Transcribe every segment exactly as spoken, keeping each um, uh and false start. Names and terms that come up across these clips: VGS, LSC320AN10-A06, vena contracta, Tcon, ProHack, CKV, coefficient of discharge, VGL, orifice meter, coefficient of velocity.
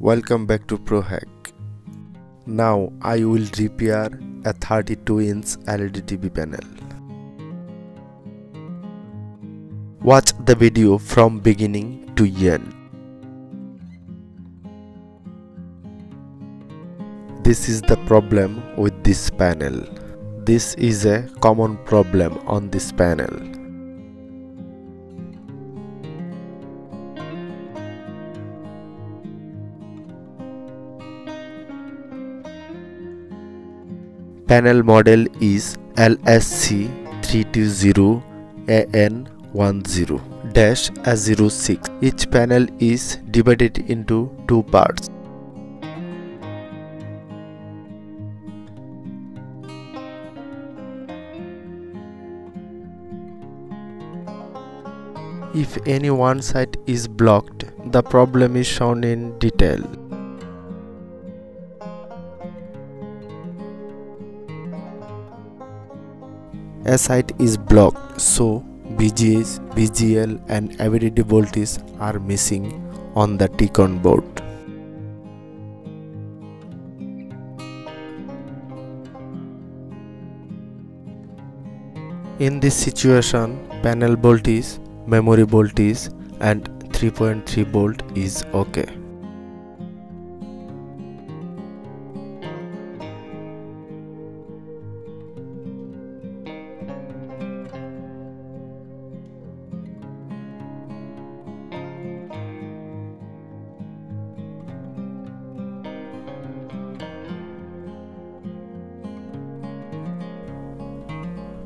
Welcome back to ProHack. Now I will repair a thirty-two inch L E D T V panel. Watch the video from beginning to end. This is the problem with this panel. This is a common problem on this panel. Panel model is L S C three two zero A N ten dash A zero six. Each panel is divided into two parts. If any one side is blocked, the problem is shown in detail. A side is blocked, so V G S, V G L and availability voltage are missing on the Tcon board. In this situation, panel voltage, memory voltage and three point three volt is okay.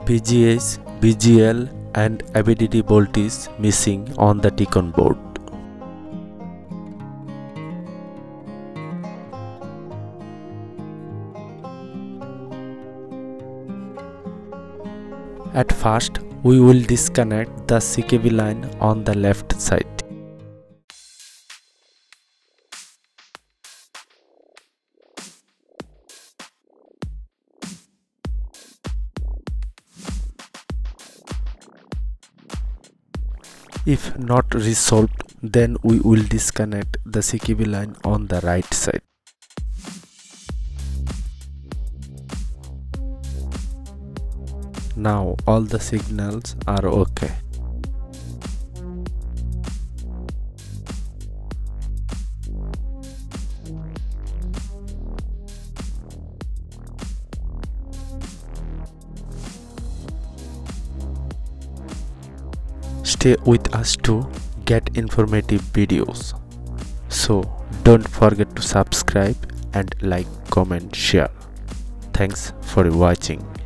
V G S, V G L and availability voltage missing on the Tcon board. At first, we will disconnect the C K V line on the left side. If not resolved, then we will disconnect the C K V line on the right side. Now all the signals are okay. Stay with us to get informative videos. So don't forget to subscribe and like, comment, share. Thanks for watching.